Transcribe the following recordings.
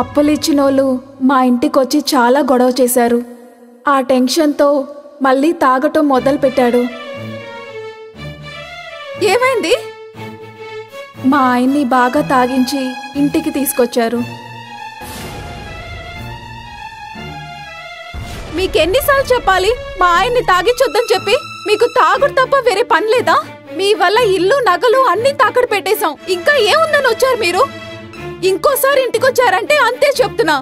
అప్పులిచ్చినోళ్ళు మా ఇంటికొచ్చి చాలా గొడవ చేశారు. ఆ టెన్షన్ తో మళ్ళీ తాగటం మొదలు పెట్టాడు. ఏమైంది? మా ఆయన్ని బాగా తాగించి ఇంటికి తీసుకొచ్చారు. మీకు ఎన్నిసార్లు చెప్పాలి మా ఆయన్ని తాగించొద్దని చెప్పి? మీకు తాగుడు తప్ప వేరే పని లేదా? మీ వల్ల ఇల్లు నగలు అన్ని తాకట్టు పెట్టేశాం. ఇంకా ఏముందని వచ్చారు మీరు? ఇంకోసారి ఇంటికి వచ్చారంటే అంతే చెప్తున్నా.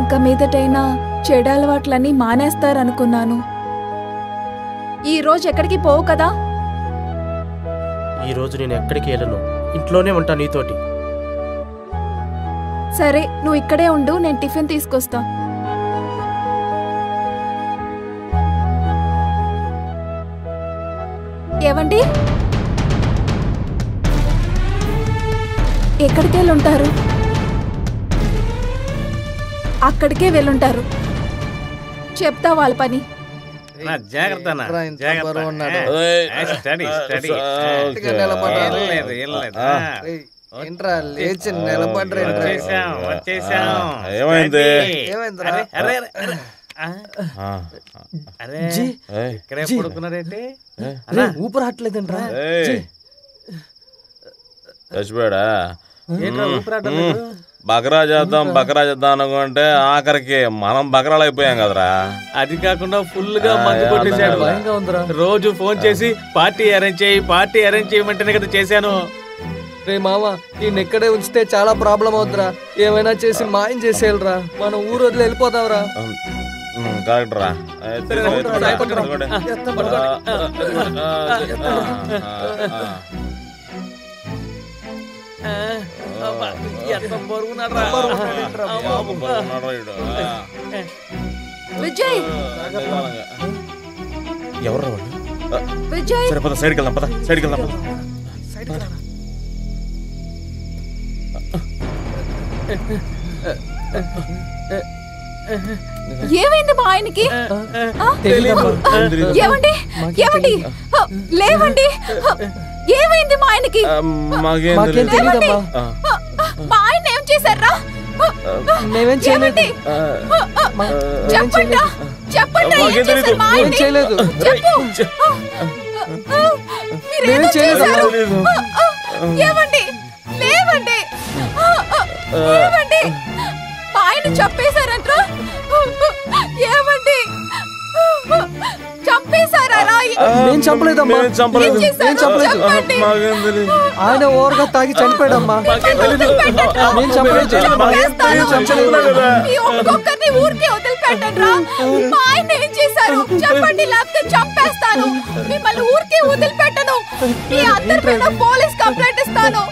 ఇంకా మీదటైనా చెడు అలవాట్లన్నీ మానేస్తారనుకున్నాను. ఈ రోజు ఎక్కడికి పోవు కదా? ఈ రోజు నేను ఎక్కడికి వెళ్ళను, ఇంట్లోనే ఉంటా నీతోటి. సరే, నువ్వు ఇక్కడే ఉండు, నేను టిఫిన్ తీసుకొస్తా. ఏవండి, ఎక్కడికి వెళ్ళుంటారు? అక్కడికే వెళ్ళుంటారు. చెప్తా వాళ్ళ పని. ఊపిరాట్లేదంట్రా చచ్చిపోయాడా? బకరా చేద్దాం బకరా చేద్దాం అనుకుంటే ఆఖరికి మనం బకరాలు అయిపోయాం కదరా. అది కాకుండా ఫుల్ గా మందు కొట్టేశాడు. రోజు ఫోన్ చేసి పార్టీ అరేంజ్ చేయి, పార్టీ అరేంజ్ చేయమంటేనే కదా చేశాను. రే మామ, ఈయన ఎక్కడే ఉంచితే చాలా ప్రాబ్లం అవుతురా. ఏమైనా చేసి మాయం చేసేయాలరా. మనం ఊరు వదిలి వెళ్ళిపోతావురా. కరెక్ట్ రా. విజయ్ ఎవరు? విజయ్ సరిపోతా. సైడ్కి వెళ్దాం పద, సైడ్కి వెళ్దాం పద. ఏమైంది మా ఆయనకి? ఏమండి ఏమండి లేవండి, ఏమైంది మా ఆయనకి? మా ఆయన ఏం చేశారా? చెప్పండి చెప్పండి. మా ఆయన చేయలేదు. చెప్పు మీరేం చేశారు? ఏమండి లేవండి లేవండి. మా ఆయన చంపేశారంట. ఏమండి చంపేశారా? నేను చంపలేదమ్మా, నేను చంపలేదు. ఆయన ఓవర్గా తాగి చనిపోయాడమ్మా. నేను చంపలేదు. ఒక్కొక్కరిని ఊరికే వదిలిపెట్టరా. మా ఆయన ఏం చేశారు చెప్పండి, లేకపోతే చంపేస్తాను. మిమ్మల్ని ఊరికే వదిలిపెట్టను. మీ అందరి మీద పోలీస్ కంప్లైంట్ ఇస్తాను.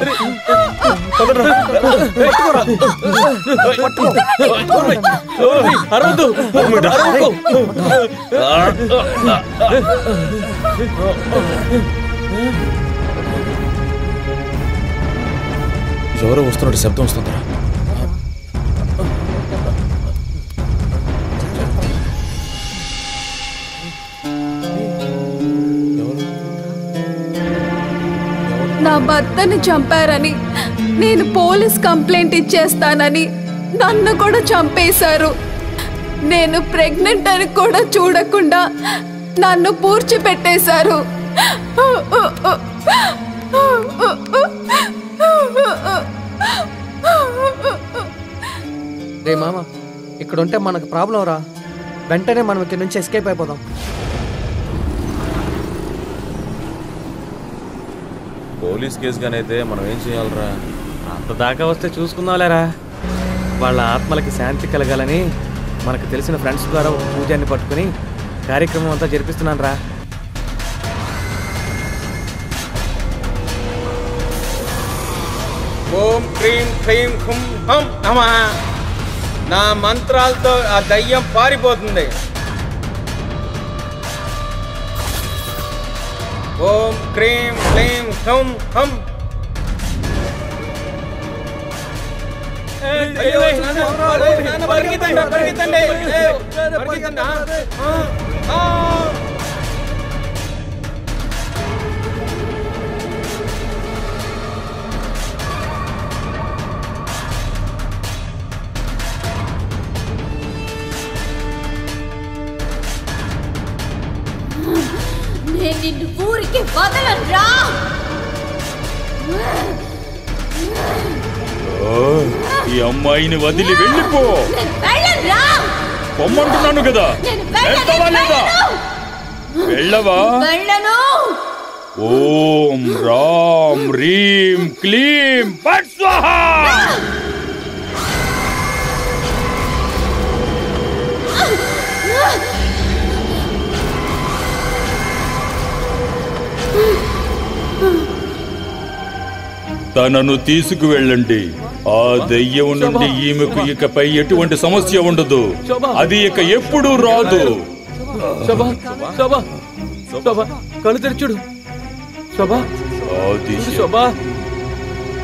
ఎవరో వస్తున్నట్టు శబ్దం వస్తుందా? నా భర్తని చంపారని నేను పోలీస్ కంప్లైంట్ ఇచ్చేస్తానని నన్ను కూడా చంపేశారు. నేను ప్రెగ్నెంట్ అని కూడా చూడకుండా నన్ను పూడ్చిపెట్టేశారు. రే మామ, ఇక్కడ ఉంటే మనకు ప్రాబ్లం రా. వెంటనే మనం ఇక్కడ నుంచి ఎస్కేప్ అయిపోదాం. పోలీస్ కేసు కానైతే మనం ఏం చేయాలరా? అంత దాకా వస్తే చూసుకుందాంలేరా. వాళ్ళ ఆత్మలకి శాంతి కలగాలని మనకు తెలిసిన ఫ్రెండ్స్ ద్వారా ఒక పూజాన్ని పట్టుకుని కార్యక్రమం అంతా జరిపిస్తున్నాను రా. ఓం క్రీం క్రీం హుం హం నమః. నా మంత్రాలతో ఆ దయ్యం పారిపోతుంది. ఓం క్రీం క్లీం హుం హం నేను ఊరికి వదలరా. ఈ అమ్మాయిని వదిలి వెళ్ళిపో. వెళ్ళరా పొమ్మంటున్నాను కదా. వెళ్ళవా? వెళ్ళను. ఓం రామ్ రీం క్లీం పట్ స్వాహా. తనను తీసుకువెళ్ళండి. ఆ దెయ్యం నుండి ఈమెకు ఇకపై ఎటువంటి సమస్య ఉండదు. అది ఇక ఎప్పుడూ రాదు. కళ్ళు తెరచుడు.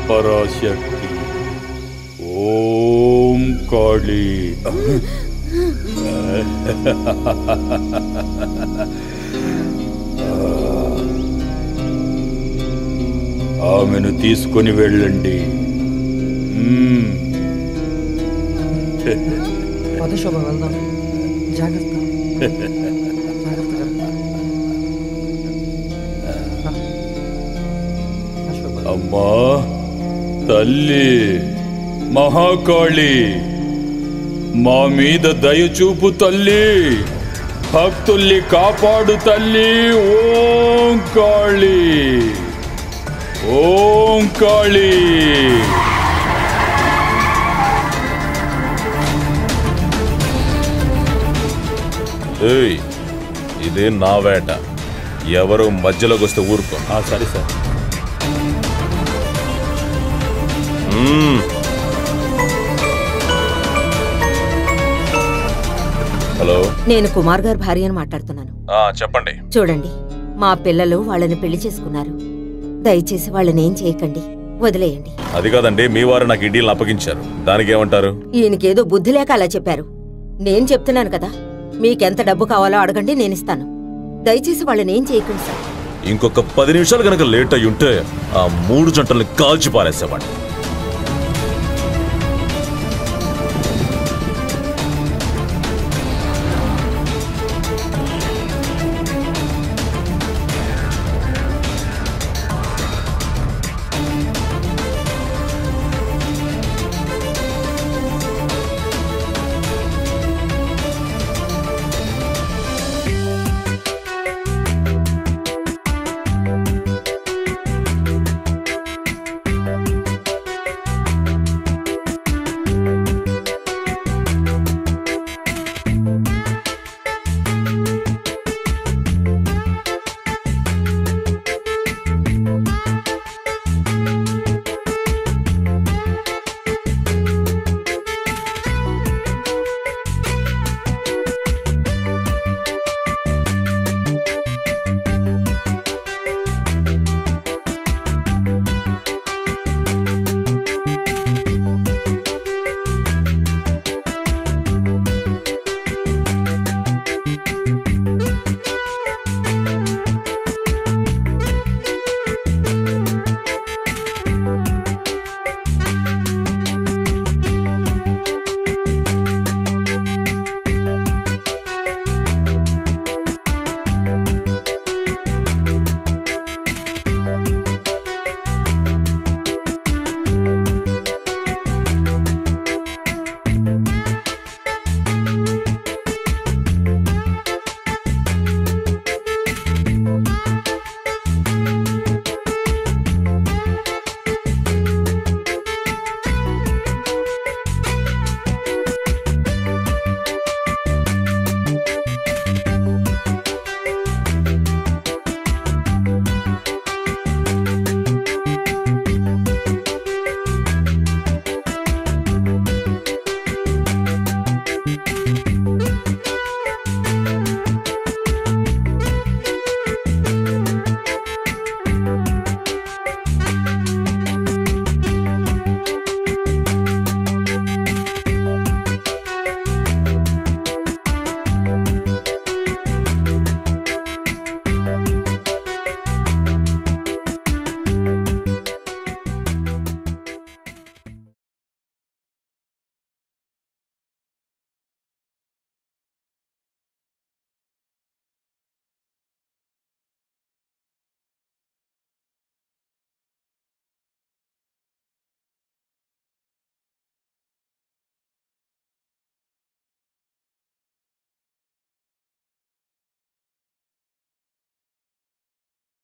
పరాశక్తి ఓం కాళీ. ఆమెను తీసుకుని వెళ్ళండి. అమ్మా తల్లి మహాకాళి, మా మీద దయచూపు తల్లి. భక్తుల్ని కాపాడు తల్లి. ఓం కాళీ, ఓం కాళీ. ఏయ్, ఇదే నా వేట. ఎవరు మధ్యలోకి వస్తే ఊరుకో. సరే సార్. హలో, నేను కుమార్ గారి భార్యని మాట్లాడుతున్నాను. చెప్పండి. చూడండి, మా పిల్లలు వాళ్ళని పెళ్లి చేసుకున్నారు. దయచేసి వాళ్ళని ఏం చేయకండి, వదిలేయండి. అది కాదండి, మీ వారు నాకు ఇడ్లీలు అప్పగించారు. దానికి ఏమంటారు? ఈయనకేదో బుద్ధి లేక అలా చెప్పారు. నేను చెప్తున్నాను కదా, మీకెంత డబ్బు కావాలో అడగండి, నేను ఇస్తాను. దయచేసి వాళ్ళని ఏం చేయకండి సార్. ఇంకొక 10 నిమిషాలు కనుక లేట్ అయ్యుంటే ఆ 3 జంటల్ని కాల్చి పారేసేవాడు.